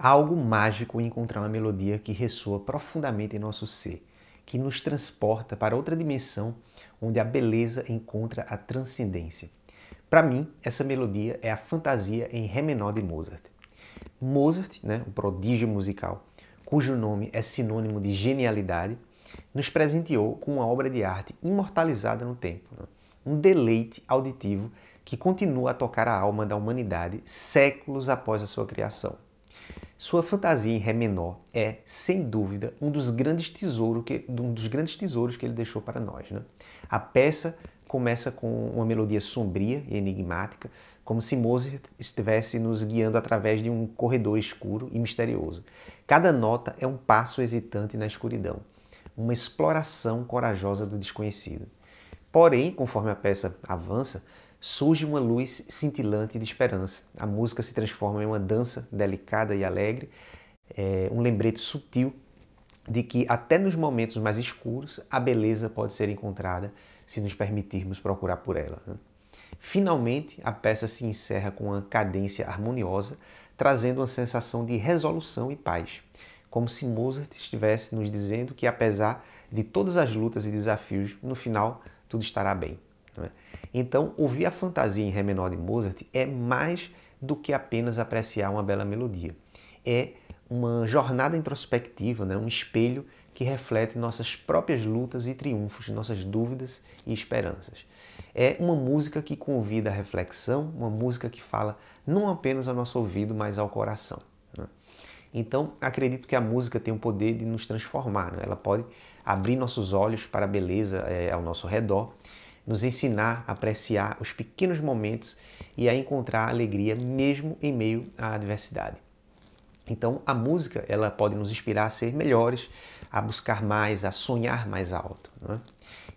Há algo mágico em encontrar uma melodia que ressoa profundamente em nosso ser, que nos transporta para outra dimensão onde a beleza encontra a transcendência. Para mim, essa melodia é a Fantasia em Ré Menor de Mozart. Mozart, o prodígio musical, cujo nome é sinônimo de genialidade, nos presenteou com uma obra de arte imortalizada no tempo. Um deleite auditivo que continua a tocar a alma da humanidade séculos após a sua criação. Sua Fantasia em Ré Menor é, sem dúvida, um dos grandes tesouros que ele deixou para nós. A peça começa com uma melodia sombria e enigmática, como se Mozart estivesse nos guiando através de um corredor escuro e misterioso. Cada nota é um passo hesitante na escuridão, uma exploração corajosa do desconhecido. Porém, conforme a peça avança, surge uma luz cintilante de esperança. A música se transforma em uma dança delicada e alegre, um lembrete sutil de que até nos momentos mais escuros a beleza pode ser encontrada se nos permitirmos procurar por ela. Finalmente, a peça se encerra com uma cadência harmoniosa, trazendo uma sensação de resolução e paz, como se Mozart estivesse nos dizendo que, apesar de todas as lutas e desafios, no final tudo estará bem. Então, ouvir a Fantasia em Ré Menor de Mozart é mais do que apenas apreciar uma bela melodia. É uma jornada introspectiva, um espelho que reflete nossas próprias lutas e triunfos, nossas dúvidas e esperanças. É uma música que convida à reflexão, uma música que fala não apenas ao nosso ouvido, mas ao coração. Então, acredito que a música tem o poder de nos transformar. Ela pode abrir nossos olhos para a beleza ao nosso redor, nos ensinar a apreciar os pequenos momentos e a encontrar alegria mesmo em meio à adversidade. Então, a música ela pode nos inspirar a ser melhores, a buscar mais, a sonhar mais alto.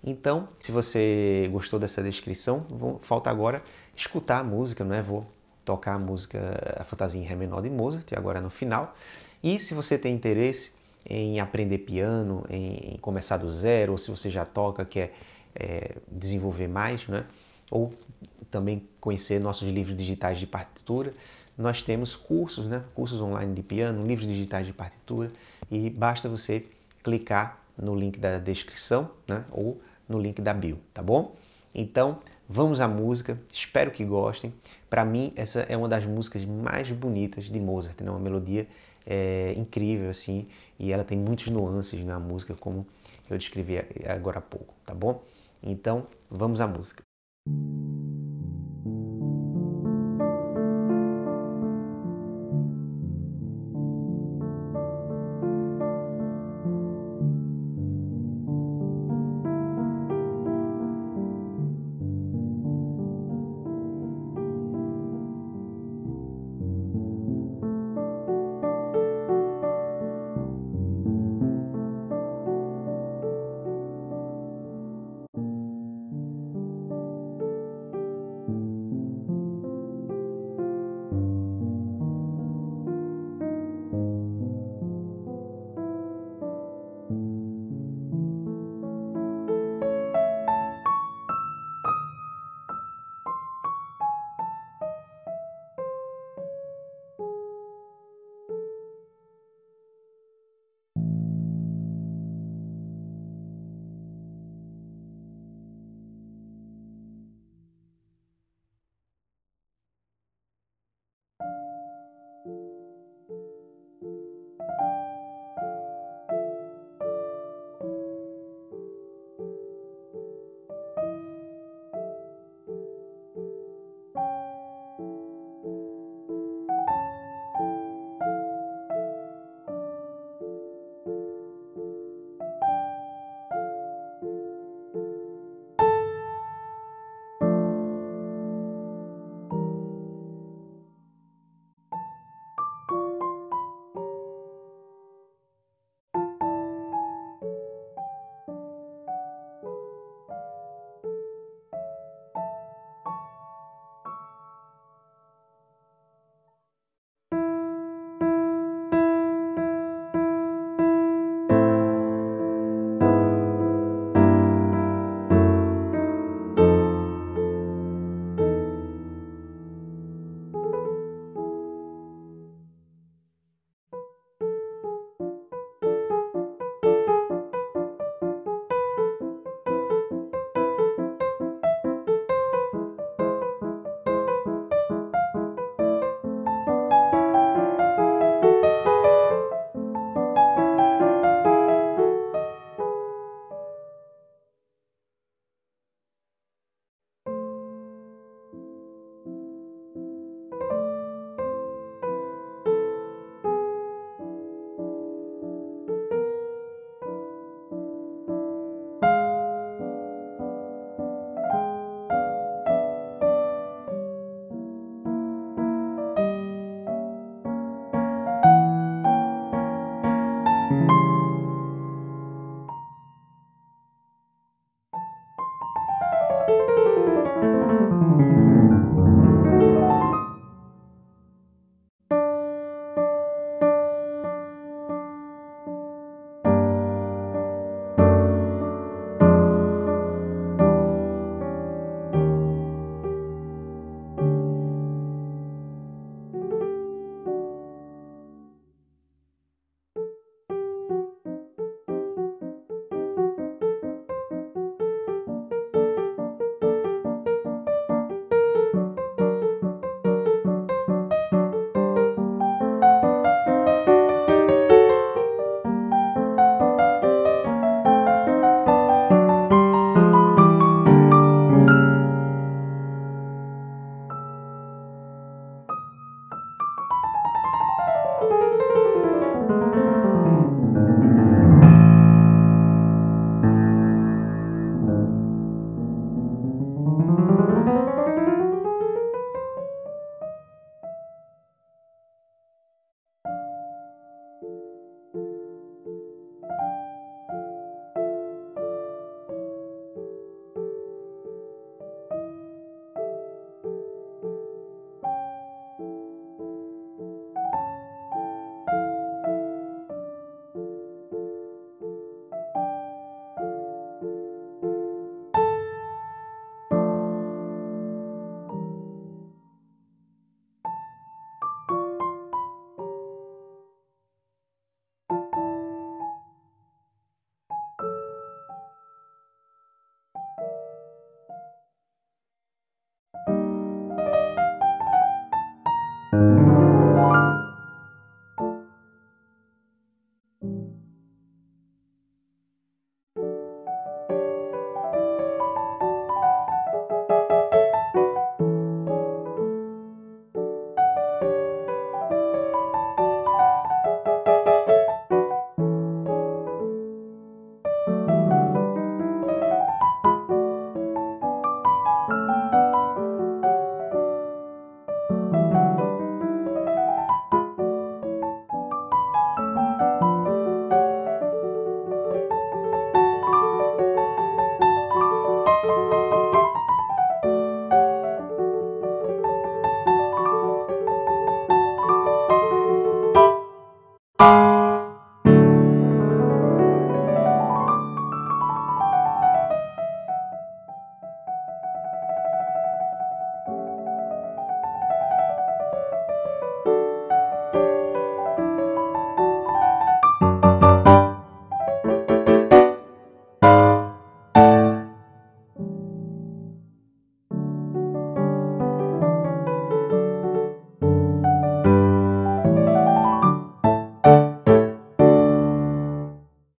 Então, se você gostou dessa descrição, falta agora escutar a música, Vou tocar a música, a Fantasia em Ré Menor de Mozart, agora no final. E se você tem interesse em aprender piano, em começar do zero, ou se você já toca, quer desenvolver mais, ou também conhecer nossos livros digitais de partitura, nós temos cursos, cursos online de piano, livros digitais de partitura, e basta você clicar no link da descrição, ou no link da bio, tá bom? Então, vamos à música, espero que gostem. Para mim, essa é uma das músicas mais bonitas de Mozart, uma melodia incrível, assim, e ela tem muitas nuances na música, como eu descrevi agora há pouco, tá bom? Então, vamos à música.